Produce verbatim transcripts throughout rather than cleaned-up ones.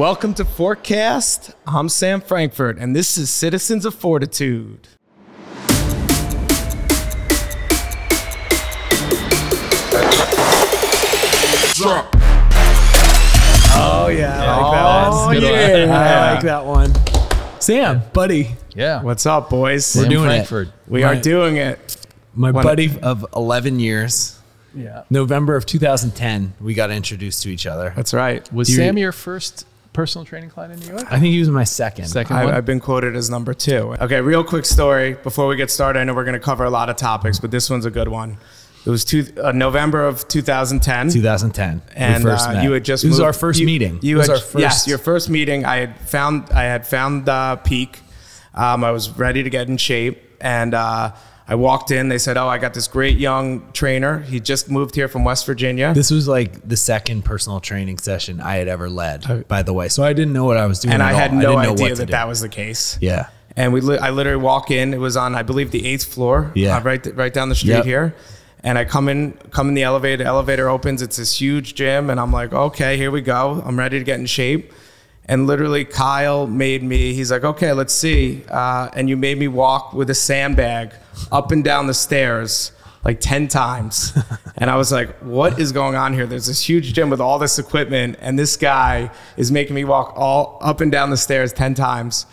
Welcome to Fort Cast. I'm Sam Frankfort, and this is Citizens of Fortitude. Drop. Oh, yeah. yeah I like that oh, one. Yeah. yeah. I like that one. Sam, buddy. Yeah. What's up, boys? Sam We're doing Frankfort. it. We my, are doing it. My what buddy a, of eleven years. Yeah. November of two thousand ten, we got introduced to each other. That's right. Was you, Sam your first personal training client in New York? I think he was my second. Second I, one? I've been quoted as number two. Okay, real quick story. Before we get started, I know we're going to cover a lot of topics, but this one's a good one. It was two, uh, November of two thousand ten. two thousand ten. And we first uh, met. you had just It was moved, our first you, meeting. You it was had, our first. Yes, your first meeting. I had found, I had found uh, Peak. Um, I was ready to get in shape. And uh, I walked in. They said, oh, I got this great young trainer. He just moved here from West Virginia. This was like the second personal training session I had ever led, I, by the way. So I didn't know what I was doing. And I had all. no I idea that do. that was the case. Yeah. And we, li I literally walk in. It was on, I believe, the eighth floor. Yeah. Uh, right, right down the street yep. here. And I come in, come in the elevator, elevator opens, it's this huge gym, and I'm like, okay, here we go. I'm ready to get in shape. And literally Kyle made me, he's like, okay, let's see. Uh, and you made me walk with a sandbag up and down the stairs like ten times. And I was like, what is going on here? There's this huge gym with all this equipment, and this guy is making me walk all up and down the stairs ten times.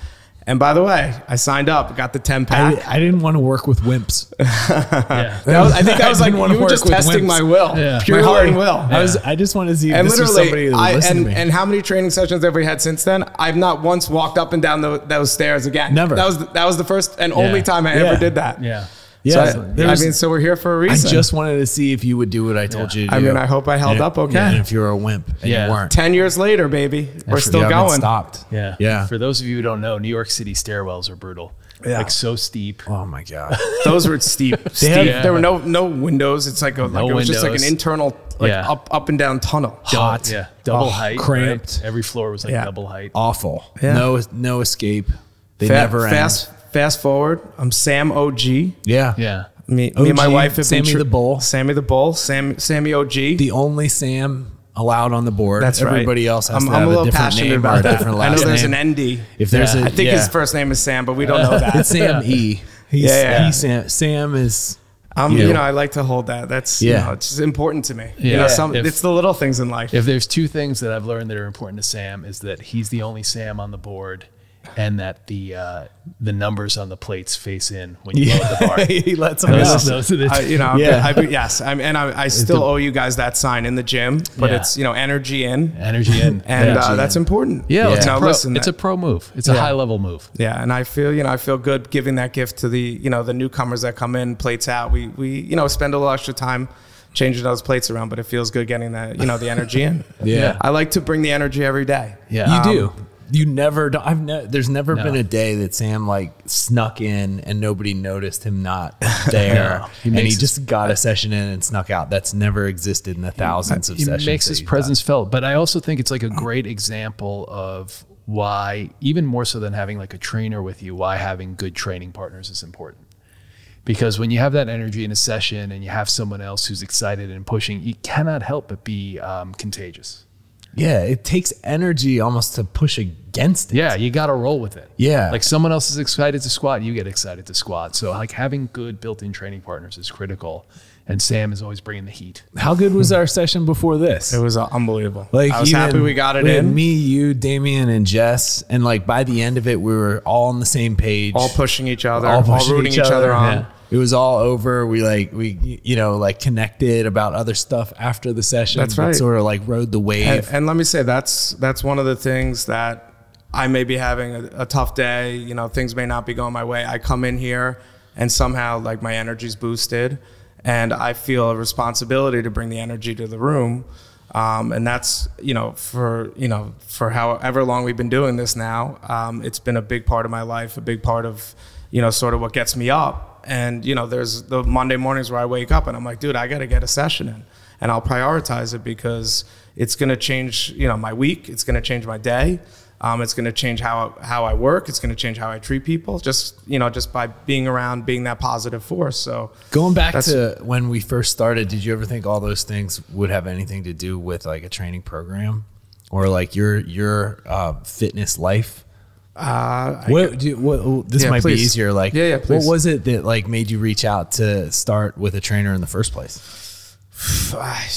And by the way, I signed up, got the ten pack. I, I didn't want to work with wimps. yeah. was, I think I was I like, you were just testing wimps. my will, yeah. my heart and will. Yeah. I, was, I just wanted to see if and this was somebody that I, listened and, to me. And how many training sessions have we had since then? I've not once walked up and down the, those stairs again. Never. That was, that was the first and yeah. only time I yeah. ever did that. Yeah. Yeah, so I, I mean, so we're here for a reason. I just wanted to see if you would do what I told yeah. you to do. I mean, I hope I held yeah. up okay. Yeah, and if you were a wimp and yeah. you weren't. Ten years later, baby, and we're still going. Stopped. Yeah. yeah. For those of you who don't know, New York City stairwells are brutal. Yeah. Like so steep. Oh my God. Those were steep. steep. Had, yeah. There were no no windows. It's like a no like it was windows. just like an internal like yeah. up up and down tunnel. Hot. Double, yeah. Double oh, height. Cramped. Right? Every floor was like yeah. double height. Awful. Yeah. No no escape. They Fa never fast. End. Fast forward, I'm Sam O G. Yeah. Yeah. Me, O G, me and my wife have Sammy the Bull. Sammy the Bull. Sam, Sammy O G. The only Sam allowed on the board. That's Everybody right. Everybody else has I'm, to I'm have a little a different passionate name about or that. Different last I know there's name. an N D. If there's yeah. a, I think yeah. his first name is Sam, but we don't know that. It's Sam E. He's, yeah. yeah. He's Sam, Sam is... Um, you, know, you know, I like to hold that. That's yeah. you know, it's important to me. Yeah. You know, some, if, it's the little things in life. If there's two things that I've learned that are important to Sam is that he's the only Sam on the board and that the uh, the numbers on the plates face in when you yeah. load the bar. he lets them those, those are the I, you know, yeah. I, I, yes, I'm, and I, I still the, owe you guys that sign in the gym, but yeah. it's you know energy in, energy in, and energy uh, in. that's important. Yeah, yeah. It's, now, a pro, listen, it's that, a pro move. It's yeah. a high level move. Yeah, and I feel you know I feel good giving that gift to the you know the newcomers that come in, plates out. We we you know spend a little extra time changing those plates around, but it feels good getting that you know the energy in. yeah. yeah, I like to bring the energy every day. Yeah, you um, do. You never, don't, I've ne there's never no. been a day that Sam like snuck in and nobody noticed him not there. no, he and he just got a session in and snuck out. That's never existed in the thousands he, of he sessions. He makes his presence done. felt. But I also think it's like a great example of why, even more so than having like a trainer with you, why having good training partners is important. Because when you have that energy in a session and you have someone else who's excited and pushing, you cannot help but be um, contagious. Yeah, it takes energy almost to push against it. Yeah, you got to roll with it. Yeah. Like someone else is excited to squat, you get excited to squat. So like having good built-in training partners is critical. And Sam is always bringing the heat. How good was our session before this? It was unbelievable. Like I was even, happy we got it we in. Me, you, Damian, and Jess. And like by the end of it, we were all on the same page. All pushing each other. All, all rooting each, each other, other on. Yeah. It was all over. We like, we, you know, like connected about other stuff after the session. That's right. Sort of like rode the wave. And, and let me say, that's, that's one of the things that I may be having a, a tough day. You know, things may not be going my way. I come in here and somehow like my energy's boosted and I feel a responsibility to bring the energy to the room. Um, and that's, you know, for, you know, for however long we've been doing this now, um, it's been a big part of my life, a big part of, you know, sort of what gets me up. And, you know, there's the Monday mornings where I wake up and I'm like, dude, I got to get a session in. And I'll prioritize it because it's going to change, you know, my week. It's going to change my day. Um, it's going to change how, how I work. It's going to change how I treat people just, you know, just by being around, being that positive force. So going back to when we first started, did you ever think all those things would have anything to do with like a training program? or like your your uh, fitness life? Uh, what, do you, what, oh, this yeah, might please. be easier. Like, yeah, yeah, what was it that like made you reach out to start with a trainer in the first place?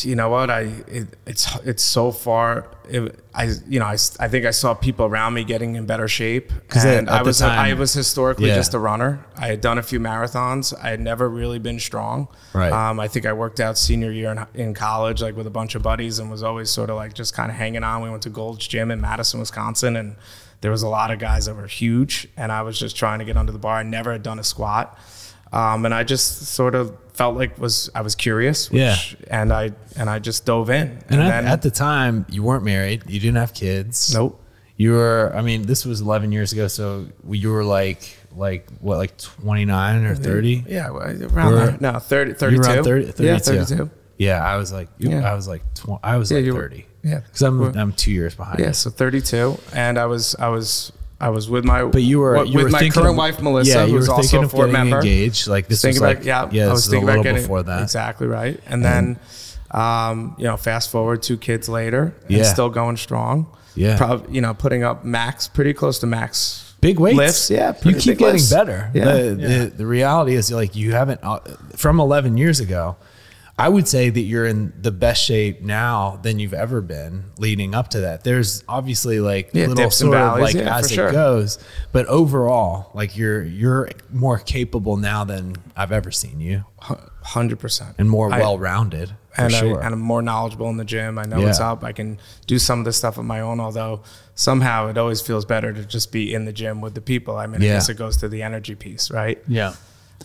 You know what? I it, it's it's so far. It, I you know I, I think I saw people around me getting in better shape, and at, at I was time, I was historically yeah. just a runner. I had done a few marathons. I had never really been strong. Right. Um, I think I worked out senior year in, in college, like with a bunch of buddies, and was always sort of like just kind of hanging on. We went to Gold's Gym in Madison, Wisconsin, and there was a lot of guys that were huge, and I was just trying to get under the bar. I never had done a squat. Um, and I just sort of felt like was I was curious, which, yeah. And I and I just dove in. And, and then, at the time, you weren't married, you didn't have kids. Nope. You were. I mean, this was eleven years ago, so you were like like what, like twenty nine or thirty? Yeah, around or, no thirty, thirty-two. Around thirty, thirty-two. Yeah, thirty-two. Yeah, I was like, yeah. I was like, tw I was yeah, like you were, thirty. Yeah, because I'm we're, I'm two years behind. Yeah, you. So thirty-two, and I was I was. I was with my but you were you with were my thinking, current wife Melissa, yeah, who's also a Fort member. Engaged, like this was like, about, yeah, yeah, I was thinking about getting before that. Exactly right, and, and then um, you know, fast forward two kids later, and yeah, still going strong. Yeah, probably you know putting up max, pretty close to max big weights. Lifts, yeah, you keep getting lifts. better. Yeah. The, yeah. The, the reality is like you haven't uh, from eleven years ago. I would say that you're in the best shape now than you've ever been leading up to that. There's obviously like yeah, little sort of like yeah, as it sure. goes, but overall, like you're, you're more capable now than I've ever seen you. one hundred percent. And more well-rounded. And, sure. and I'm more knowledgeable in the gym. I know yeah. what's up. I can do some of this stuff on my own, although somehow it always feels better to just be in the gym with the people. I mean, yeah. I guess it goes to the energy piece, right? Yeah.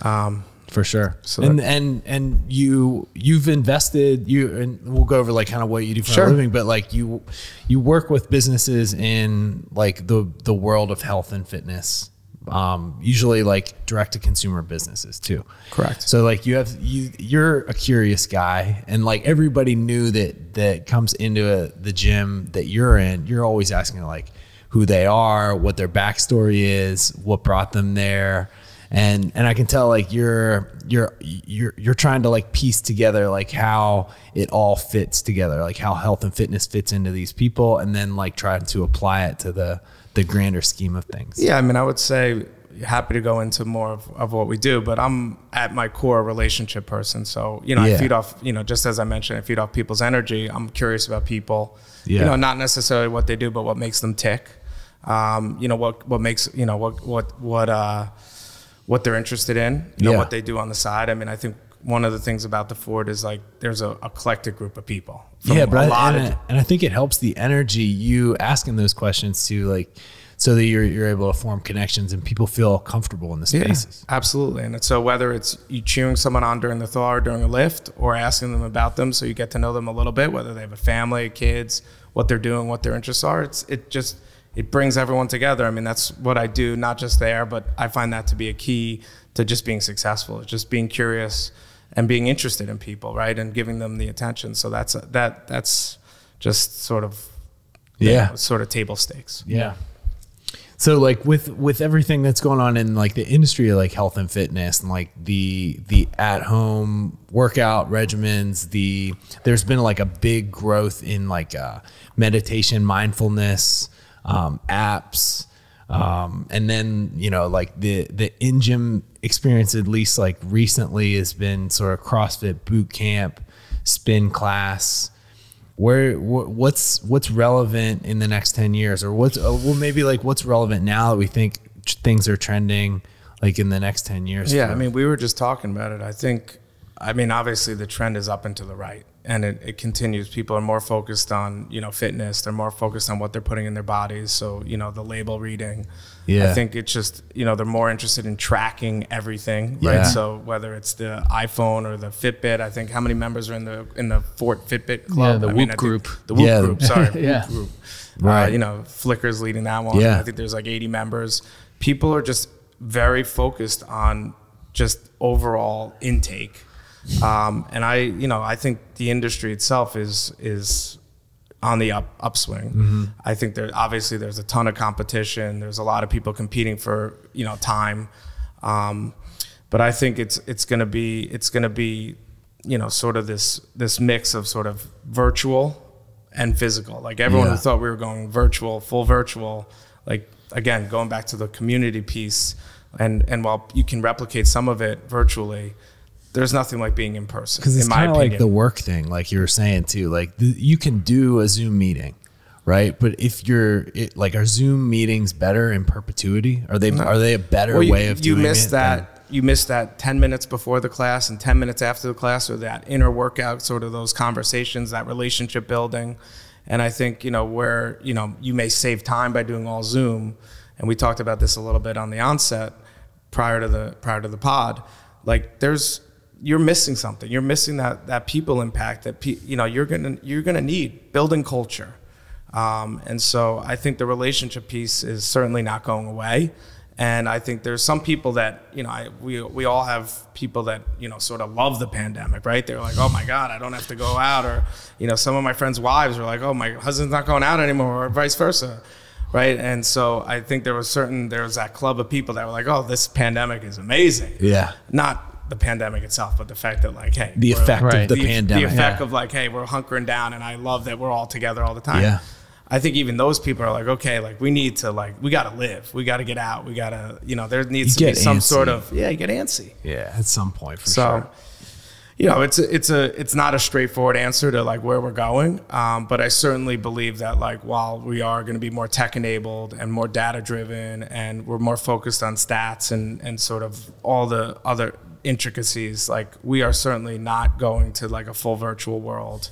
Um, For sure. So and, and, and you, you've invested you, and we'll go over like kind of what you do for sure. a living, but like you, you work with businesses in like the, the world of health and fitness, um, usually like direct to consumer businesses too. Correct. So like you have, you, you're a curious guy, and like everybody knew that, that comes into a, the gym that you're in, you're always asking like who they are, what their backstory is, what brought them there. And, and I can tell like you're, you're, you're, you're trying to like piece together, like how it all fits together, like how health and fitness fits into these people, and then like trying to apply it to the, the grander scheme of things. Yeah. I mean, I would say happy to go into more of, of what we do, but I'm at my core a relationship person. So, you know, yeah. I feed off, you know, just as I mentioned, I feed off people's energy. I'm curious about people, yeah. you know, not necessarily what they do, but what makes them tick. Um, you know, what, what makes, you know, what, what, what, uh, what they're interested in, you know, yeah. what they do on the side. I mean, I think one of the things about the Fort is like, there's a eclectic group of people. Yeah, but a lot and, of, I, and I think it helps the energy you asking those questions to like, so that you're, you're able to form connections and people feel comfortable in the spaces. Yeah, absolutely. And so whether it's you cheering someone on during the thaw or during a lift, or asking them about them so you get to know them a little bit, whether they have a family, kids, what they're doing, what their interests are, it's, it just, it brings everyone together. I mean, that's what I do, not just there, but I find that to be a key to just being successful. It's just being curious and being interested in people, right? And giving them the attention. So that's, that, that's just sort of, yeah, know, sort of table stakes. Yeah. So like with, with everything that's going on in like the industry, like health and fitness and like the, the at home workout regimens, the, there's been like a big growth in like uh, meditation, mindfulness, um, apps. Um, and then, you know, like the, the in gym experience, at least like recently, has been sort of CrossFit boot camp, spin class. Where, wh what's, what's relevant in the next ten years, or what's, uh, well, maybe like what's relevant now that we think things are trending like in the next ten years? Yeah. For? I mean, we were just talking about it. I think, I mean, obviously the trend is up and to the right, and it, it continues. People are more focused on, you know, fitness. They're more focused on what they're putting in their bodies. So, you know, the label reading, yeah. I think it's just, you know, they're more interested in tracking everything, yeah. right? So whether it's the iPhone or the Fitbit, I think how many members are in the, in the Fort Fitbit club? Yeah, the I Whoop mean, group. The Whoop yeah. group, sorry. yeah. Whoop group. Right. Uh, you know, Flicker's leading that one. Yeah. I think there's like eighty members. People are just very focused on just overall intake. Um, and I, you know, I think the industry itself is, is on the up upswing. Mm-hmm. I think there, obviously there's a ton of competition. There's a lot of people competing for, you know, time. Um, but I think it's, it's going to be, it's going to be, you know, sort of this, this mix of sort of virtual and physical. Like everyone yeah. who thought we were going virtual, full virtual, like again, going back to the community piece, and, and while you can replicate some of it virtually, there's nothing like being in person. Because it's kind of like the work thing, like you were saying too, like the, you can do a Zoom meeting, right? But if you're it, like, are Zoom meetings better in perpetuity? Are they, no. are they a better well, you, way of doing it? You missed that. You missed that ten minutes before the class and ten minutes after the class, or that inner workout, sort of those conversations, that relationship building. And I think, you know, where, you know, you may save time by doing all Zoom. And we talked about this a little bit on the onset prior to the, prior to the pod, like there's, you're missing something. You're missing that, that people impact that, pe you know, you're going to, you're going to need building culture. Um, and so I think the relationship piece is certainly not going away. And I think there's some people that, you know, I, we, we all have people that, you know, sort of love the pandemic, right? They're like, oh my God, I don't have to go out. Or, you know, some of my friends' wives are like, oh, my husband's not going out anymore, or vice versa, right? And so I think there was certain, there was that club of people that were like, oh, this pandemic is amazing. Yeah. Not the pandemic itself, but the fact that like, hey. The effect right. of the, the pandemic. The effect yeah. of like, hey, we're hunkering down and I love that we're all together all the time. Yeah. I think even those people are like, okay, like we need to like, we got to live, we got to get out. We got to, you know, there needs you to be some antsy. sort of, yeah, you get antsy. Yeah. At some point. For so, sure. you know, it's, a, it's a, it's not a straightforward answer to like where we're going. Um, but I certainly believe that like, while we are going to be more tech enabled and more data driven, and we're more focused on stats and, and sort of all the other intricacies, like we are certainly not going to like a full virtual world.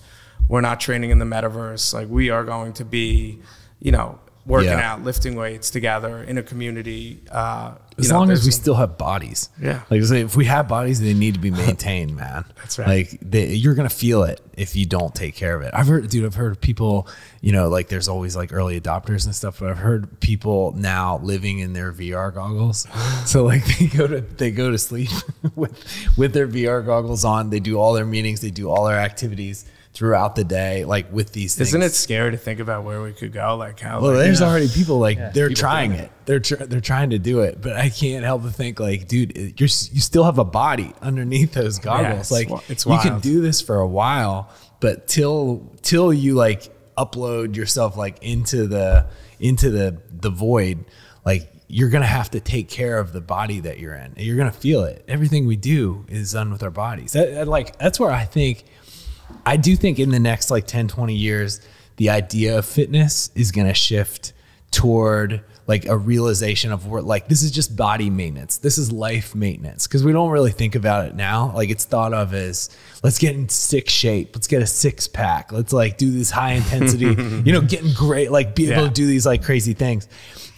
We're not training in the metaverse. Like we are going to be, you know, working yeah. out, lifting weights together in a community. Uh, as you know, long as we still have bodies. Yeah. Like if we have bodies, they need to be maintained, man. That's right. Like they, you're going to feel it if you don't take care of it. I've heard, dude, I've heard people, you know, like there's always like early adopters and stuff, but I've heard people now living in their V R goggles. So like they go to, they go to sleep with, with their V R goggles on. They do all their meetings. They do all their activities throughout the day, like with these things. Isn't it scary to think about where we could go? Like how, well, like, there's you know, already people like yeah, they're people trying it. it. They're, tr they're trying to do it, but I can't help but think like, dude, you're, you still have a body underneath those goggles. Yeah, it's, like it's wild. You can do this for a while, but till, till you like upload yourself like into the, into the, the void, like you're going to have to take care of the body that you're in and you're going to feel it. Everything we do is done with our bodies. That, that, like, that's where I think, I do think in the next like ten, twenty years, the idea of fitness is going to shift toward like a realization of what, like, this is just body maintenance. This is life maintenance. Cause we don't really think about it now. Like it's thought of as let's get in sick shape. Let's get a six pack. Let's like do this high intensity, you know, getting great, like be able yeah. to do these like crazy things.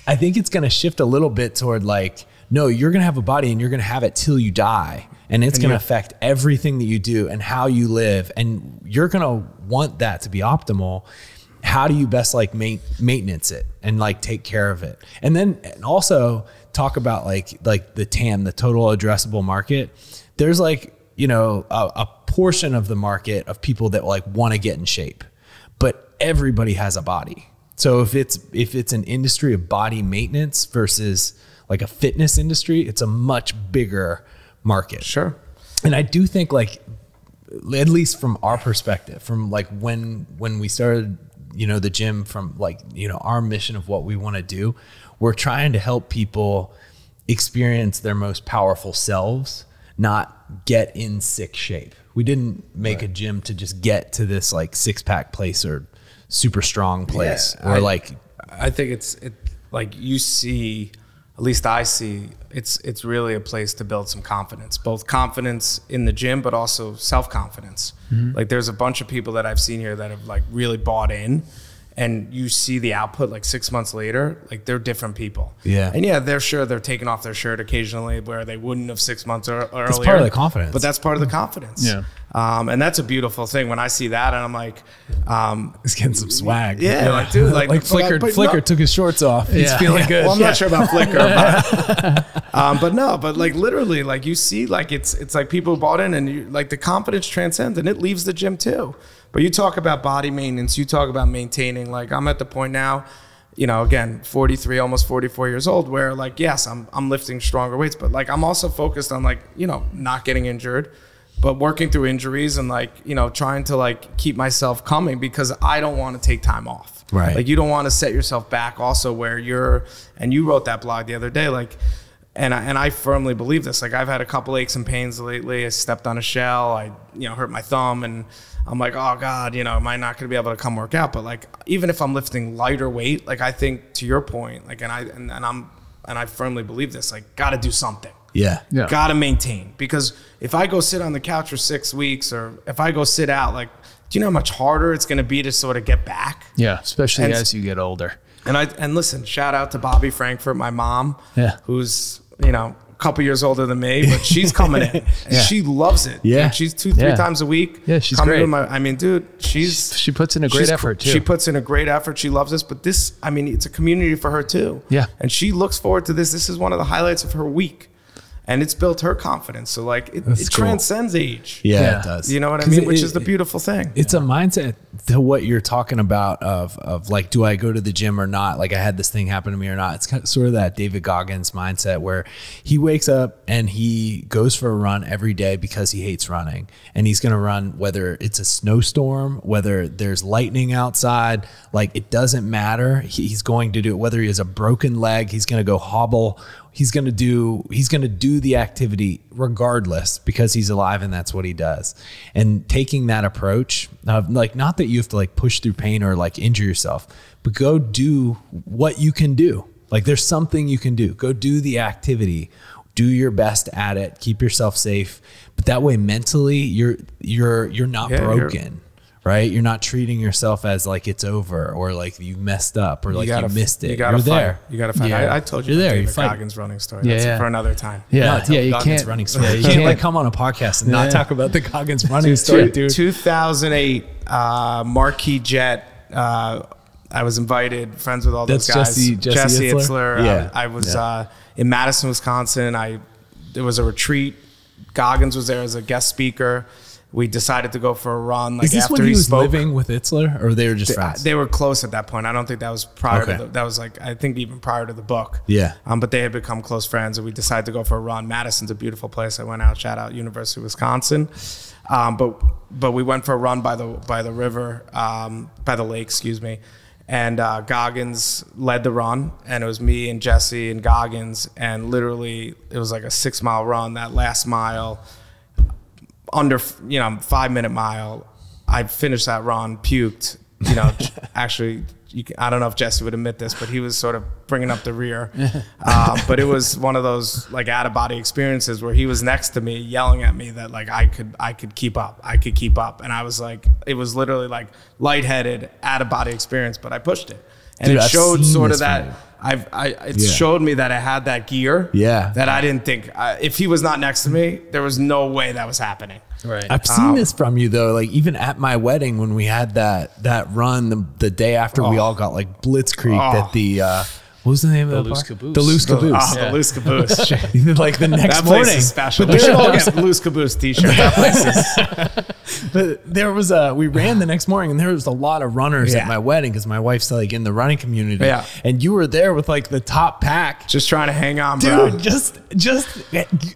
I think it's going to shift a little bit toward like, no, you're going to have a body and you're going to have it till you die. And it's going to affect everything that you do and how you live. And you're going to want that to be optimal. How do you best like ma maintenance it and like take care of it? And then and also talk about like, like the T A M, the total addressable market. There's like, you know, a, a portion of the market of people that like want to get in shape, but everybody has a body. So if it's, if it's an industry of body maintenance versus like a fitness industry, it's a much bigger market. Sure. And I do think like, at least from our perspective, from like when, when we started, you know, the gym, from like, you know, our mission of what we want to do, we're trying to help people experience their most powerful selves, not get in sick shape. We didn't make right. a gym to just get to this like six pack place or super strong place yeah, or I, like, I think it's it, like you see, at least I see, it's it's really a place to build some confidence, both confidence in the gym, but also self-confidence. Mm-hmm. Like there's a bunch of people that I've seen here that have like really bought in, and you see the output like six months later, like they're different people. Yeah. And yeah, they're sure they're taking off their shirt occasionally where they wouldn't have six months or, or that's earlier. That's part of the confidence. But that's part of the confidence. Yeah. Um, and that's a beautiful thing. When I see that and I'm like, um, he's getting some swag. Yeah, yeah. Like, dude, like, like Flicker, Flicker took his shorts off. Yeah. He's feeling yeah. good. Well, I'm yeah. not sure about Flicker, but, um, but no, but like literally, like you see, like it's, it's like people bought in and you, like the confidence transcends and it leaves the gym too. But you talk about body maintenance, you talk about maintaining, like I'm at the point now, you know, again, forty-three, almost forty-four years old, where like, yes, I'm, I'm lifting stronger weights, but like, I'm also focused on like, you know, not getting injured, but working through injuries and like, you know, trying to like keep myself coming because I don't want to take time off. Right. Like you don't want to set yourself back also where you're, and you wrote that blog the other day, like, and I, and I firmly believe this. Like I've had a couple aches and pains lately. I stepped on a shell. I, you know, hurt my thumb and I'm like, oh God, you know, am I not going to be able to come work out? But like, even if I'm lifting lighter weight, like I think to your point, like, and I, and, and I'm, and I firmly believe this, like got to do something. Yeah. yeah. Got to maintain, because if I go sit on the couch for six weeks or if I go sit out, like, do you know how much harder it's going to be to sort of get back? Yeah. Especially and, as you get older. And I, and listen, shout out to Bobby Frankfort, my mom, yeah. who's, you know, a couple years older than me, but she's coming in. And yeah. she loves it. Yeah. Dude, she's two, three yeah. times a week. Yeah, she's coming great. To my, I mean, dude, she's... She puts in a great effort, too. She puts in a great effort. She loves this. But this, I mean, it's a community for her, too. Yeah. And she looks forward to this. This is one of the highlights of her week. And it's built her confidence. So, like, it, it cool. transcends age. Yeah, yeah, it does. You know what I mean? It, Which is the beautiful thing. It's yeah. a mindset to what you're talking about of, of, like, do I go to the gym or not? Like, I had this thing happen to me or not. It's kind of sort of that David Goggins mindset where he wakes up and he goes for a run every day because he hates running. And he's going to run whether it's a snowstorm, whether there's lightning outside. Like, it doesn't matter. He's going to do it. Whether he has a broken leg, he's going to go hobble. He's going to do, he's going to do the activity regardless because he's alive and that's what he does. And taking that approach of like, not that you have to like push through pain or like injure yourself, but go do what you can do. Like there's something you can do, go do the activity, do your best at it, keep yourself safe. But that way mentally you're, you're, you're not yeah, broken. You're right? You're not treating yourself as like it's over or like you messed up or like you, gotta, you missed it. You gotta you're fight. there. You got to find yeah. I, I told you you're there. You fight. Goggins running story. Yeah, That's yeah. for another time. Yeah. No, yeah you Goggins can't, running story. You can't like come on a podcast and yeah. not talk about the Goggins running story, dude. two thousand eight uh, Marquee Jet. Uh, I was invited, friends with all those That's guys. Jesse, Jesse, Jesse Itzler. Itzler. Yeah. Uh, I was yeah. uh, in Madison, Wisconsin. I There was a retreat. Goggins was there as a guest speaker. We decided to go for a run. Like Is this after when he, he was spoke, living with Itzler, or they were just they, friends? They were close at that point. I don't think that was prior. Okay. to the, That was like I think even prior to the book. Yeah. Um, but they had become close friends, and we decided to go for a run. Madison's a beautiful place. I went out. Shout out University of Wisconsin. Um, but but we went for a run by the by the river, um, by the lake, excuse me. And uh, Goggins led the run, and it was me and Jesse and Goggins, and literally it was like a six mile run. That last mile. Under, you know, five minute mile, I finished that run, puked, you know, actually, you can, I don't know if Jesse would admit this, but he was sort of bringing up the rear. Uh, but it was one of those like out of body experiences where he was next to me yelling at me that like, I could, I could keep up, I could keep up. And I was like, it was literally like lightheaded out of body experience, but I pushed it. And Dude, it I've showed sort of that, I've, I, it yeah. showed me that I had that gear yeah. that I didn't think, uh, if he was not next to me, there was no way that was happening. Right. I've seen um, this from you though. Like even at my wedding, when we had that, that run, the, the day after oh, we all got like blitzkrieged oh. at the, uh, what was the name the of the Loose Caboose? The Loose Caboose. Oh, yeah. The Loose Caboose. Like the next that morning. Place is special. But we should all get Loose Caboose t-shirts. That place is. But there was a, we ran the next morning and there was a lot of runners yeah. at my wedding because my wife's like in the running community. Yeah. And you were there with like the top pack. Just trying to hang on, bro. Dude, just, just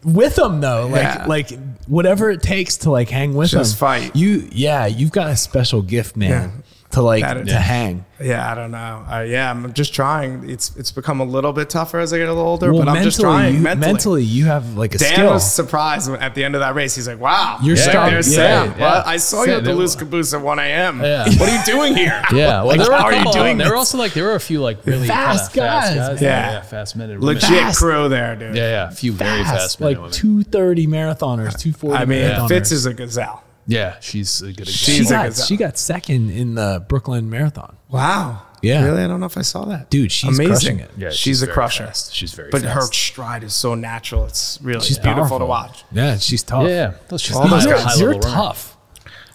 with them though. Like, yeah. like whatever it takes to like hang with just them. Just fight. You, yeah, you've got a special gift, man. Yeah. To like that, to yeah. hang. Yeah, I don't know. Uh, yeah, I'm just trying. It's it's become a little bit tougher as I get a little older, well, but I'm just trying. You, mentally. mentally, you have like a Dan skill. Dan was surprised at the end of that race. He's like, "Wow, you're yeah, strong." There's yeah, Sam. Yeah. Well, I saw Sam, you at the Loose Caboose at one A M Yeah. What are you doing here? Yeah, like, well, how are you doing? There were also like there were a few like really fast, guys. fast guys. Yeah, yeah, yeah fast minute legit fast. crew there, dude. Yeah, yeah, a few fast, very fast minute like two thirty marathoners, two forty. I mean, yeah. Fitz is a gazelle. Yeah, she's a good example. She, she's got, a good she got second in the Brooklyn Marathon. Wow. Yeah. Really? I don't know if I saw that. Dude, she's Amazing. crushing it. Yeah, she's, she's a crusher. Fast. She's very But fast. her stride is so natural. It's really she's beautiful powerful. to watch. Yeah, she's tough. Yeah, yeah. She's All those guys, you're tough.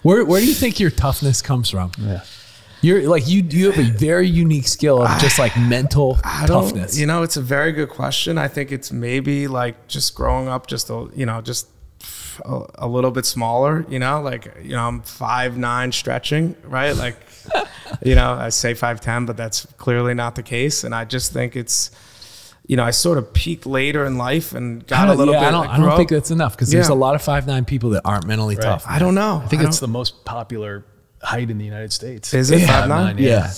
Where, where do you think your toughness comes from? Yeah. You're like you you have a very unique skill of just like mental I toughness. You know, it's a very good question. I think it's maybe like just growing up just a, you know, just A, a little bit smaller, you know, like, you know, I'm five, nine stretching, right? Like, you know, I say five ten, but that's clearly not the case. And I just think it's, you know, I sort of peaked later in life and got a little yeah, bit. I don't, I don't think that's enough because yeah. there's a lot of five nine people that aren't mentally right. tough. Man. I don't know. I think I it's the most popular height in the United States. Is it yeah. five nine? Yeah.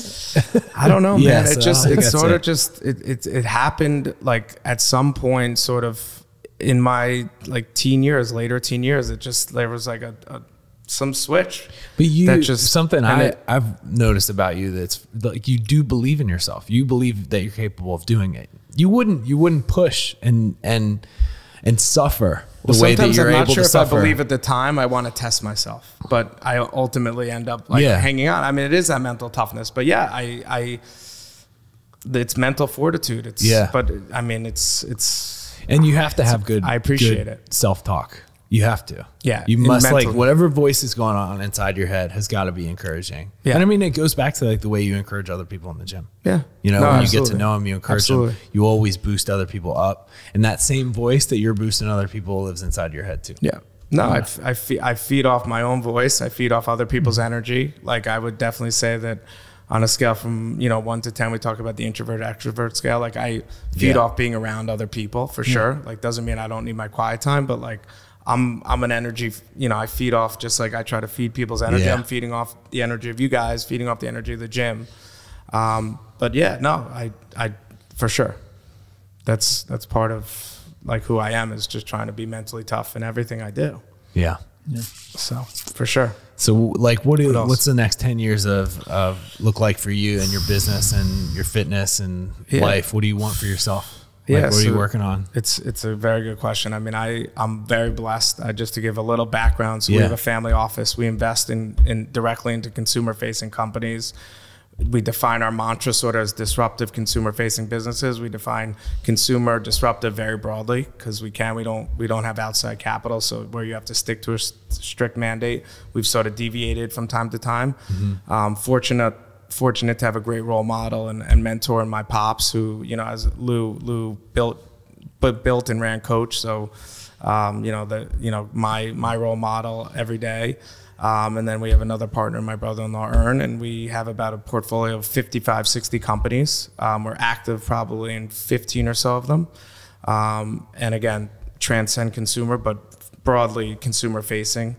yeah. I don't know, man. Yeah, so it just, it sort it. of just, it, it, it happened like at some point sort of in my like teen years, later teen years, it just, there was like a, a some switch. But you, that just, something I, it, I've noticed about you that's like, you do believe in yourself. You believe that you're capable of doing it. You wouldn't, you wouldn't push and, and, and suffer the well, way that you're able sure to suffer. Sometimes I'm not sure if I believe at the time. I want to test myself, but I ultimately end up like yeah. hanging on. I mean, it is that mental toughness, but yeah, I, I, it's mental fortitude. It's, yeah. but I mean, it's, it's, and you have to have good, I appreciate good it. Self-talk. You have to. Yeah. You must like whatever voice is going on inside your head has got to be encouraging. Yeah. And I mean, it goes back to like the way you encourage other people in the gym. Yeah. You know, no, when absolutely. you get to know them, you encourage absolutely. them. You always boost other people up. And that same voice that you're boosting other people lives inside your head too. Yeah. No, yeah. I, I, fe I feed off my own voice. I feed off other people's energy. Like I would definitely say that on a scale from, you know, one to ten, we talk about the introvert extrovert scale. Like I feed yeah. off being around other people for yeah. sure. Like doesn't mean I don't need my quiet time, but like, I'm, I'm an energy, you know, I feed off just like I try to feed people's energy. Yeah. I'm feeding off the energy of you guys, feeding off the energy of the gym. Um, but yeah, no, I, I, for sure. That's, that's part of like who I am, is just trying to be mentally tough in everything I do. Yeah. yeah. So for sure. So like, what do, what what's the next ten years of, of look like for you and your business and your fitness and yeah. life? What do you want for yourself? Like, yeah, what are so you working on? It's it's a very good question. I mean, I, I'm very blessed. I, just to give a little background, so yeah. we have a family office. We invest in, in directly into consumer-facing companies. We define our mantra sort of as disruptive consumer-facing businesses. We define consumer disruptive very broadly because we can. We don't, we don't have outside capital, so where you have to stick to a strict mandate. We've sort of deviated from time to time. Mm-hmm. um, fortunate. fortunate to have a great role model and, and mentor in my pops, who, you know, as Lou, Lou built, but built and ran Coach. So, um, you know, the, you know, my, my role model every day. Um, and then we have another partner, my brother-in-law Earn, and we have about a portfolio of fifty-five, sixty companies. Um, we're active probably in fifteen or so of them. Um, and again, transcend consumer, but broadly consumer facing.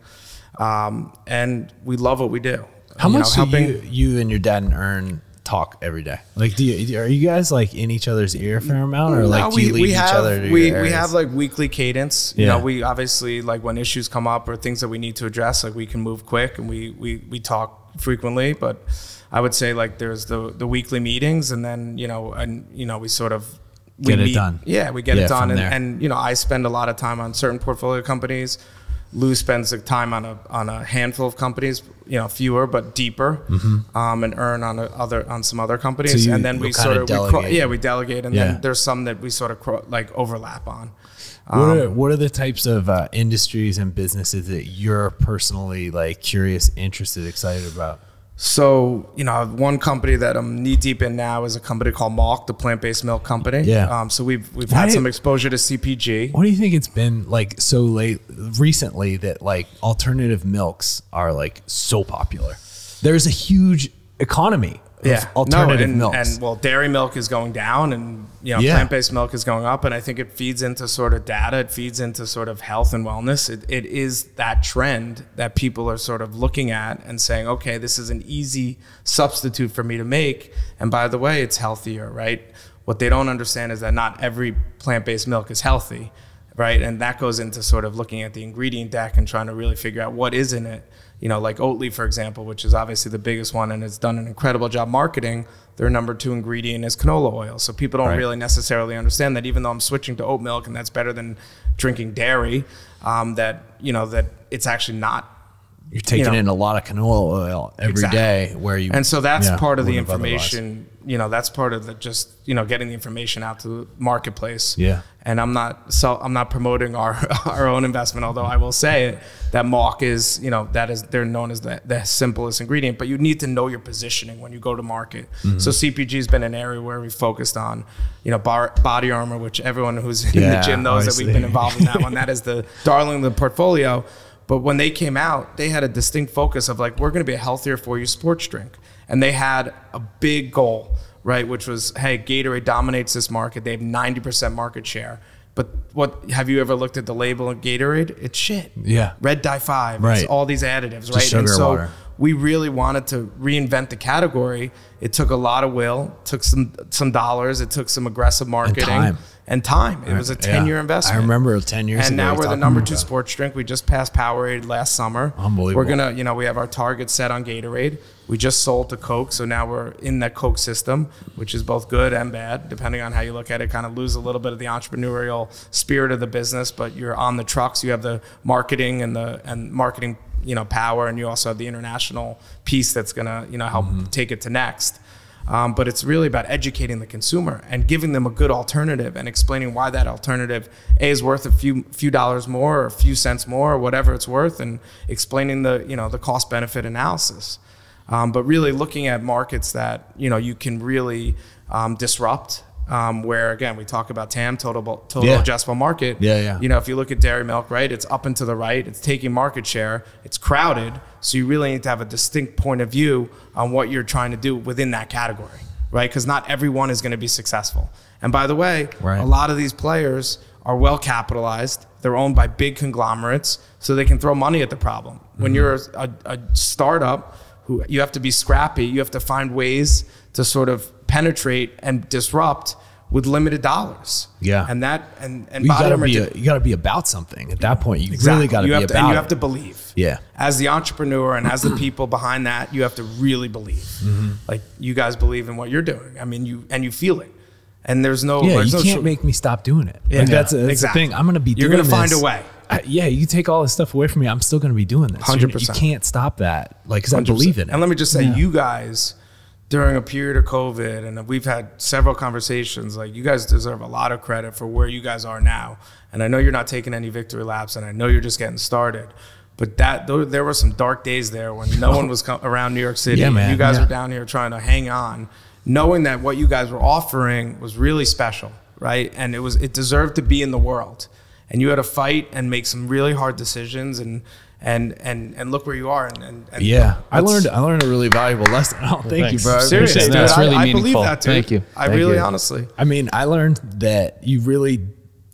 Um, and we love what we do. How much know, do you, you and your dad and Earn talk every day? Like, do you, are you guys like in each other's ear a fair amount, or no, like we, do you lead each have, other? To we we have like weekly cadence. Yeah. You know, we obviously like when issues come up or things that we need to address, like we can move quick and we we we talk frequently. But I would say like there's the the weekly meetings, and then you know and you know we sort of we get meet, it done. Yeah, we get yeah, it done, and, and you know I spend a lot of time on certain portfolio companies. Lou spends the time on a on a handful of companies, you know, fewer but deeper, mm-hmm. um, and Earn on a other on some other companies, so you, and then we sort of we yeah we delegate, and yeah. then there's some that we sort of like overlap on. Um, what are what are the types of uh, industries and businesses that you're personally like curious, interested, excited about? So, you know, one company that I'm knee deep in now is a company called Malk, the plant-based milk company. Yeah. Um, so we've, we've had some exposure to C P G. What do you think it's been like so late recently that like alternative milks are like so popular? There's a huge economy. Yeah. Alternative no, and, milks. And well, dairy milk is going down and, you know, yeah. plant-based milk is going up. And I think it feeds into sort of data. It feeds into sort of health and wellness. It, it is that trend that people are sort of looking at and saying, okay, this is an easy substitute for me to make. And by the way, it's healthier, right? What they don't understand is that not every plant-based milk is healthy, right? And that goes into sort of looking at the ingredient deck and trying to really figure out what is in it. You know, like Oatly, for example, which is obviously the biggest one and has done an incredible job marketing. Their number two ingredient is canola oil. So people don't right. really necessarily understand that even though I'm switching to oat milk and that's better than drinking dairy, um, that, you know, that it's actually not. You're taking you know, in a lot of canola oil every exactly. day where you. And so that's yeah, part of the information, otherwise. you know, that's part of the just, you know, getting the information out to the marketplace. Yeah. And I'm not, so I'm not promoting our, our own investment, although I will say it, that Malk is, you know, that is, they're known as the, the simplest ingredient, but you need to know your positioning when you go to market. Mm-hmm. So C P G has been an area where we focused on, you know, bar, Body Armor, which everyone who's in yeah, the gym knows obviously. that we've been involved in that one. That is the darling of the portfolio. But when they came out, they had a distinct focus of like, we're going to be a healthier for you sports drink. And they had a big goal. right? Which was, hey, Gatorade dominates this market. They have ninety percent market share. But what, have you ever looked at the label of Gatorade? It's shit. Yeah. Red Dye five. Right. It's all these additives, right? Sugar and so water. We really wanted to reinvent the category. It took a lot of will, took some some dollars, it took some aggressive marketing. And time. And time. It was a ten-year yeah. investment. I remember ten years and ago. And now we're the number two sports drink. We just passed Powerade last summer. Unbelievable. We're going to, you know, we have our target set on Gatorade. We just sold to Coke, so now we're in that Coke system, which is both good and bad, depending on how you look at it. Kind of lose a little bit of the entrepreneurial spirit of the business, but you're on the trucks. You have the marketing and the and marketing, you know, power, and you also have the international piece that's going to, you know, help mm-hmm. take it to next. Um, but it's really about educating the consumer and giving them a good alternative and explaining why that alternative A is worth a few few dollars more or a few cents more or whatever it's worth, and explaining the, you know, the cost benefit analysis. Um, but really looking at markets that, you know, you can really um, disrupt, um, where again, we talk about T A M, total, total yeah. adjustable market. Yeah, yeah. You know, if you look at dairy milk, right, it's up and to the right, it's taking market share, it's crowded. So you really need to have a distinct point of view on what you're trying to do within that category, right? Because not everyone is going to be successful. And by the way, right. a lot of these players are well capitalized. They're owned by big conglomerates, so they can throw money at the problem. Mm-hmm. When you're a, a startup, who you have to be scrappy, you have to find ways to sort of penetrate and disrupt with limited dollars. Yeah. And that, and, and you gotta be, a, you gotta be about something at that point. You exactly. really gotta you be about to, and you have it. to believe. Yeah. As the entrepreneur and as the people behind that, you have to really believe. Mm-hmm. Like, you guys believe in what you're doing. I mean, you, and you feel it. And there's no, yeah, there's you no can't make me stop doing it. Yeah. Like, that's a, that's exactly. the thing. I'm going to be You're doing gonna this. You're going to find a way. I, yeah, you take all this stuff away from me, I'm still going to be doing this. one hundred percent. You can't stop that. Like, because I believe in it. And let me just say, yeah. you guys, during a period of COVID, and we've had several conversations, like, you guys deserve a lot of credit for where you guys are now. And I know you're not taking any victory laps, and I know you're just getting started, but that there were some dark days there when no one was around New York City. Yeah, man. You guys yeah. were down here trying to hang on, knowing that what you guys were offering was really special, right? And it was, it deserved to be in the world. And you had to fight and make some really hard decisions, and and and and look where you are. And, and, and yeah, I learned I learned a really valuable lesson. Oh, well, thank thanks. you, bro. Seriously, dude, that's really I, meaningful. I believe that, dude. Thank you. I thank really, you. honestly. I mean, I learned that you really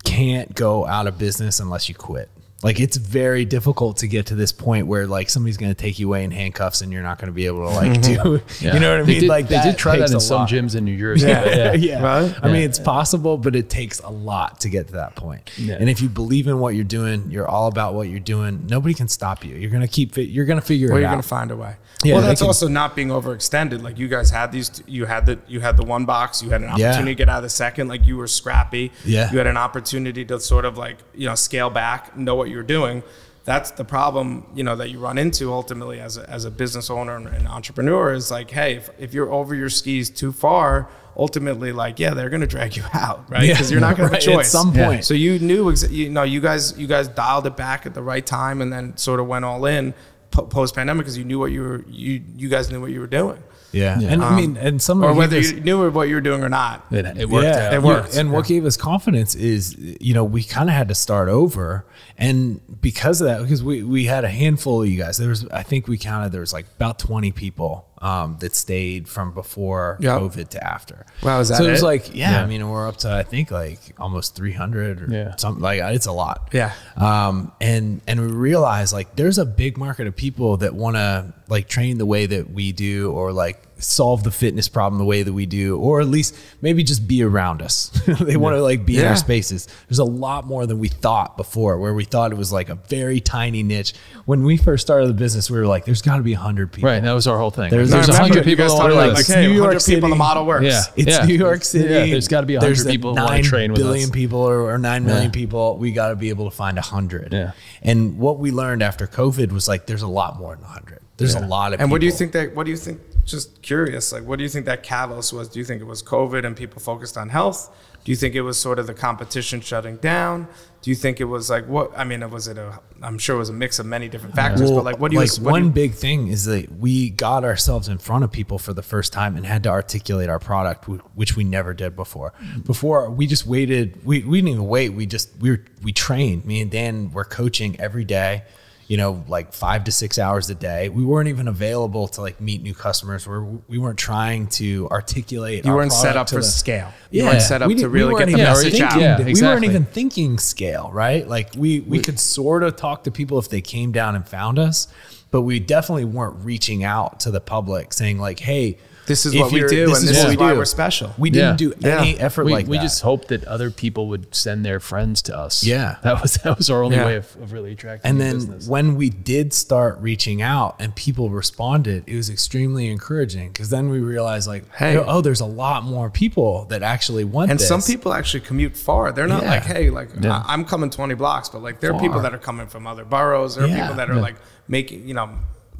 can't go out of business unless you quit. Like, it's very difficult to get to this point where, like, somebody's going to take you away in handcuffs and you're not going to be able to, like, do, yeah. you know what I mean? Did, like, they that did try that in some lot. gyms in New Jersey. Yeah, yeah, yeah. yeah. Right? I yeah, mean, it's yeah. possible, but it takes a lot to get to that point. Yeah. And if you believe in what you're doing, you're all about what you're doing, nobody can stop you. You're going to keep it. You're going to figure well, it you're out. You're going to find a way. Yeah, well, that's can, also not being overextended. Like, you guys had these, you had the, you had the one box, you had an opportunity yeah. to get out of the second, like, you were scrappy. Yeah. You had an opportunity to sort of, like, you know, scale back, know what you you're doing. That's the problem, you know, that you run into ultimately as a, as a business owner and, and entrepreneur is like, hey, if, if you're over your skis too far, ultimately, like, yeah, they're going to drag you out, right? Because yeah, you're not going right, to have a choice. At some point. Yeah. So you knew, you know, you guys, you guys dialed it back at the right time and then sort of went all in post pandemic because you knew what you were, you, you guys knew what you were doing. Yeah. yeah. And um, I mean, and some or whether you knew what you were doing or not, it, it worked. Yeah, out. It worked. And yeah. what gave us confidence is, you know, we kind of had to start over. And because of that, because we, we had a handful of you guys, there was, I think we counted, there was like about twenty people um, that stayed from before yep. COVID to after. Wow. Is that so it? It was like, yeah, yeah, I mean, we're up to, I think, like almost three hundred or yeah. something like that. It's a lot. Yeah. Um, and, and we realized, like, there's a big market of people that want to, like, train the way that we do, or like solve the fitness problem the way that we do, or at least maybe just be around us. They yeah. want to, like, be yeah. in our spaces. There's a lot more than we thought before, where we thought it was like a very tiny niche. When we first started the business, we were like, there's gotta be a hundred people. Right, that was our whole thing. There's, there's a hundred people on the list. Like, hey, New York City, people, the model works. Yeah. It's yeah. New York City. Yeah. There's gotta be a hundred people who want to train with us. Billion people or, or nine million yeah. people. We gotta be able to find a hundred. Yeah. And what we learned after COVID was, like, there's a lot more than a hundred. There's yeah. a lot of and people. And what do you think that, what do you think, just curious, like, what do you think that catalyst was? Do you think it was COVID and people focused on health? Do you think it was sort of the competition shutting down? Do you think it was like, what, I mean, was it a, I'm sure it was a mix of many different factors, well, but like, what do you, like, what one do you, big thing is that we got ourselves in front of people for the first time and had to articulate our product, which we never did before. Before, we just waited, we, we didn't even wait. We just, we were, we trained. Me and Dan were coaching every day. you know, like five to six hours a day. We weren't even available to like meet new customers. We're, we weren't trying to articulate. You weren't set up for scale. Yeah. You weren't set up to really get the message out. Yeah, exactly. We weren't even thinking scale, right? Like we, we, we could sort of talk to people if they came down and found us, but we definitely weren't reaching out to the public saying like, hey, this is what we do, and this is why we're special. We didn't do any effort like that. We just hoped that other people would send their friends to us. Yeah. That was that was our only way of, of really attracting the business. And then when we did start reaching out and people responded, it was extremely encouraging, because then we realized like, hey, oh, there's a lot more people that actually want this. And some people actually commute far. They're not like, hey, like I'm coming twenty blocks, but like there are people that are coming from other boroughs. There are people that are like making, you know,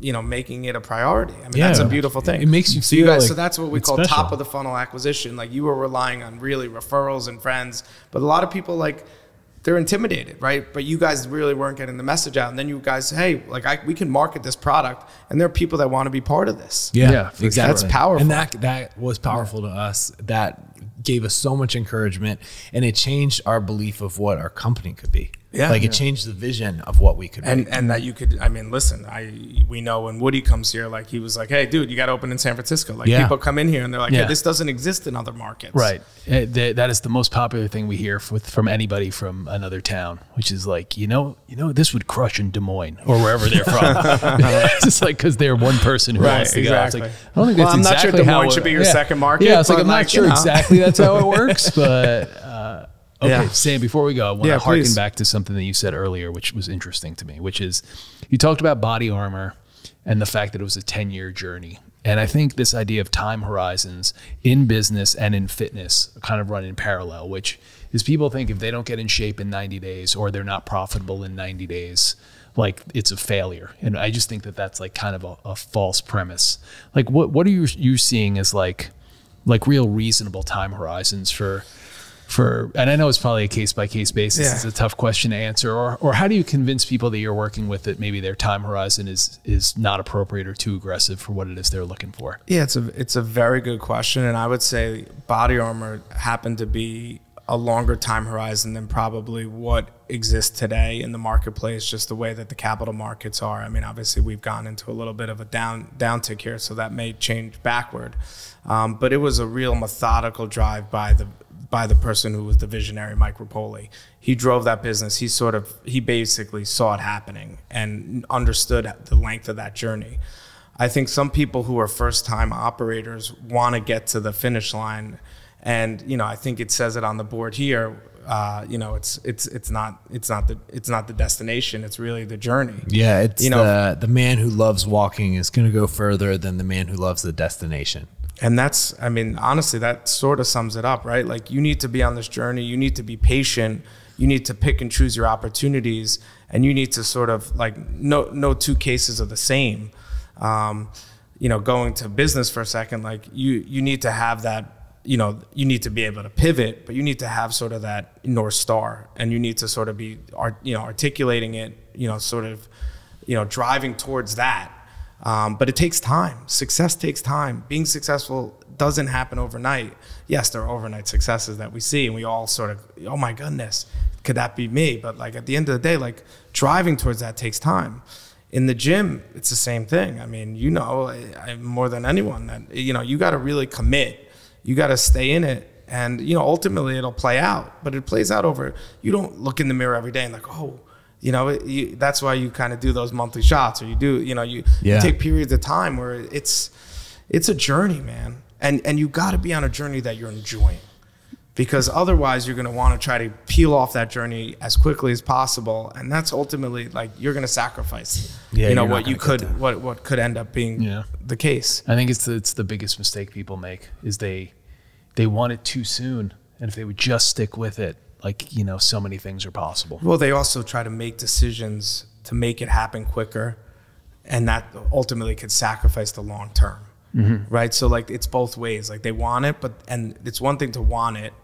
you know, making it a priority. I mean, yeah, that's a beautiful thing. It makes you feel so you guys, like so that's what we call special. Top of the funnel acquisition. Like you were relying on really referrals and friends, but a lot of people like they're intimidated, right? But you guys really weren't getting the message out. And then you guys, hey, like I, we can market this product, and there are people that want to be part of this. Yeah, yeah, exactly. That's powerful. And that, that was powerful to us. That gave us so much encouragement, and it changed our belief of what our company could be. Yeah, like it yeah. changed the vision of what we could and, and that you could, I mean, listen, I, we know when Woody comes here, like he was like, hey dude, you got to open in San Francisco. Like yeah. people come in here and they're like, yeah. hey, this doesn't exist in other markets. Right. That is the most popular thing we hear with, from anybody from another town, which is like, you know, you know, this would crush in Des Moines or wherever they're from. It's just like, cause they're one person who right, wants to exactly. go. It's like, I don't think well, that's I'm not exactly sure Des Moines it, should be your yeah. second market. Yeah. It's like, I'm like, not sure know. exactly that's how it works, but, uh, okay, yeah. Sam, before we go, I want yeah, to harken please. back to something that you said earlier, which was interesting to me, which is you talked about Body Armor and the fact that it was a ten-year journey. And I think this idea of time horizons in business and in fitness kind of run in parallel, which is people think if they don't get in shape in ninety days or they're not profitable in ninety days, like it's a failure. And I just think that that's like kind of a, a false premise. Like what, what are you, you seeing as like, like real reasonable time horizons for... For, and I know it's probably a case-by-case basis. Yeah. It's a tough question to answer. Or, or how do you convince people that you're working with that maybe their time horizon is is not appropriate or too aggressive for what it is they're looking for? Yeah, it's a, it's a very good question. And I would say Body Armor happened to be a longer time horizon than probably what exists today in the marketplace, just the way that the capital markets are. I mean, obviously, we've gone into a little bit of a down downtick here, so that may change backward. Um, but it was a real methodical drive by the by the person who was the visionary, Mike Rapoli. He drove that business. He sort of, he basically saw it happening and understood the length of that journey. I think some people who are first-time operators want to get to the finish line. And, you know, I think it says it on the board here, uh, you know, it's, it's, it's not, it's not the, it's not the destination. It's really the journey. Yeah. It's, you know, the, the man who loves walking is going to go further than the man who loves the destination. And that's, I mean, honestly, that sort of sums it up, right? Like you need to be on this journey. You need to be patient. You need to pick and choose your opportunities, and you need to sort of like, no, no two cases are the same. Um, you know, going to business for a second, like you, you need to have that, you know, you need to be able to pivot, but you need to have sort of that North Star, and you need to sort of be, art, you know, articulating it, you know, sort of, you know, driving towards that. Um, but it takes time. Success takes time. Being successful doesn't happen overnight. Yes, there are overnight successes that we see, and we all sort of, oh my goodness, could that be me? But like at the end of the day, like driving towards that takes time. In the gym, it's the same thing. I mean, you know, I, I, more than anyone, that you know, you got to really commit. You got to stay in it, and you know, ultimately it'll play out. But it plays out over. You don't look in the mirror every day and like, oh. You know, it, you, that's why you kind of do those monthly shots, or you do, you know, you, yeah. you take periods of time where it's, it's a journey, man. And, and you got to be on a journey that you're enjoying, because otherwise you're going to want to try to peel off that journey as quickly as possible. And that's ultimately like, you're going to sacrifice, yeah, you know, what you could, what, what could end up being yeah. the case. I think it's the, it's the biggest mistake people make is they, they want it too soon. And if they would just stick with it, like, you know, so many things are possible. Well, they also try to make decisions to make it happen quicker, and that ultimately could sacrifice the long term, mm-hmm. right? So like it's both ways. Like they want it, but and it's one thing to want it,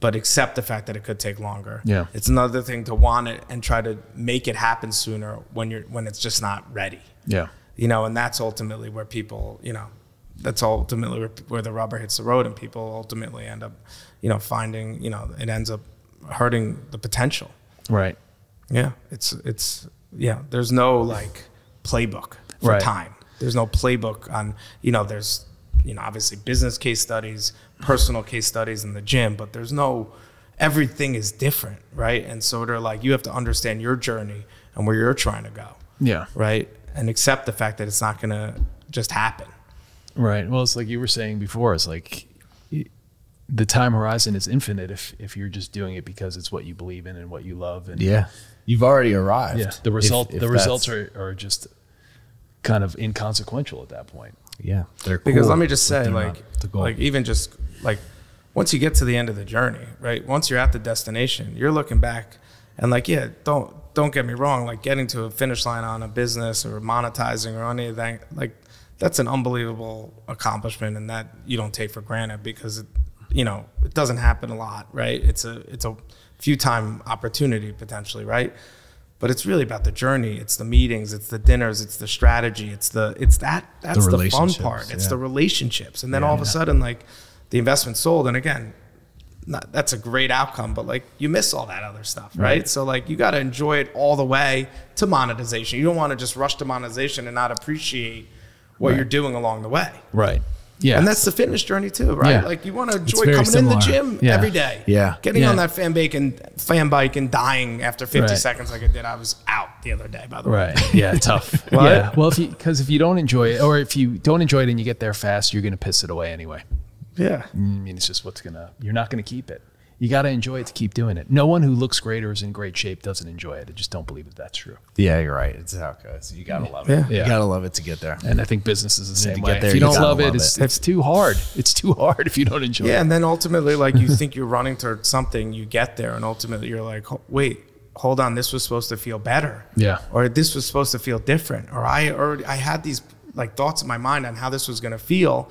but accept the fact that it could take longer. Yeah, it's another thing to want it and try to make it happen sooner when you're when it's just not ready. Yeah, you know, and that's ultimately where people, you know, that's ultimately where, where the rubber hits the road, and people ultimately end up, you know, finding, you know, it ends up hurting the potential. Right. Yeah. It's, it's, Yeah, there's no like playbook for right. time. There's no playbook on, you know, there's, you know, obviously business case studies, personal case studies in the gym, but there's no, everything is different, right? And so they're like, you have to understand your journey and where you're trying to go. Yeah. Right. And accept the fact that it's not going to just happen. Right. Well, it's like you were saying before, it's like the time horizon is infinite if, if you're just doing it because it's what you believe in and what you love. And yeah, you've already arrived. Yeah. The result, if, if the results are, are just kind of inconsequential at that point. Yeah. They're cool. Because let me just say, like, like even just like once you get to the end of the journey, right? Once you're at the destination, you're looking back and like, yeah, don't, don't get me wrong, like getting to a finish line on a business or monetizing or anything, like that's an unbelievable accomplishment, and that you don't take for granted because, it, you know, it doesn't happen a lot, right? It's a, it's a few time opportunity potentially, right? But it's really about the journey. It's the meetings, it's the dinners, it's the strategy, it's the, it's that, that's the, the fun part. It's yeah. the relationships. And then yeah, all of a yeah. sudden, like the investment sold. And again, Not, that's a great outcome, but like you miss all that other stuff, right? right? So like you got to enjoy it all the way to monetization. You don't want to just rush to monetization and not appreciate what right. you're doing along the way. Right. Yeah. And that's the fitness journey too, right? Yeah. Like you want to enjoy coming similar. in the gym yeah. every day. Yeah. Getting yeah. on that fan bike and fan bike and dying after fifty right. seconds like I did. I was out the other day, by the right. way. Right. Yeah. Tough. well, yeah. Well, if you, because if you don't enjoy it, or if you don't enjoy it and you get there fast, you're going to piss it away anyway. Yeah. I mean, it's just what's gonna, you're not gonna keep it. You gotta enjoy it to keep doing it. No one who looks great or is in great shape doesn't enjoy it. I just don't believe that that's true. Yeah, you're right. It's how it goes. You gotta love it. Yeah. Yeah. You gotta love it to get there. And I think business is the same way. There, if you, you don't love, love it, it. It's, it's too hard. It's too hard if you don't enjoy yeah, it. Yeah, and then ultimately, like you think you're running towards something, you get there, and ultimately you're like, wait, hold on, this was supposed to feel better. Yeah. Or this was supposed to feel different. Or I already, I had these like thoughts in my mind on how this was gonna feel.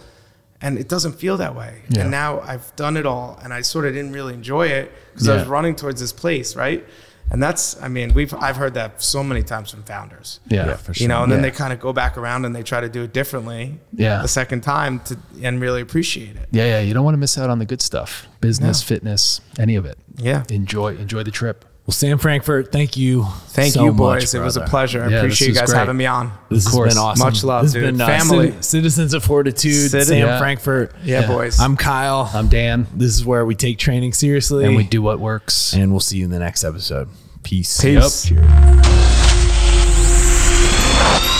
And it doesn't feel that way. Yeah. And now I've done it all, and I sort of didn't really enjoy it because yeah. I was running towards this place, right? And that's, I mean, we've I've heard that so many times from founders. Yeah, yeah for sure. You know, and yeah. then they kind of go back around and they try to do it differently yeah. the second time to and really appreciate it. Yeah, yeah. You don't want to miss out on the good stuff. Business, no. fitness, any of it. Yeah. Enjoy, enjoy the trip. Well, Sam Frankfort, thank you. Thank so you, boys. Much, it brother. was a pleasure. I yeah, appreciate you guys great. having me on. This of course. has been awesome. Much love, this dude. Been, uh, Family. Citizens of Fortitude, Citizen. Sam yeah. Frankfort. Yeah, yeah, boys. I'm Kyle. I'm Dan. This is where we take training seriously. And we do what works. And we'll see you in the next episode. Peace. Peace. Yep. Cheers.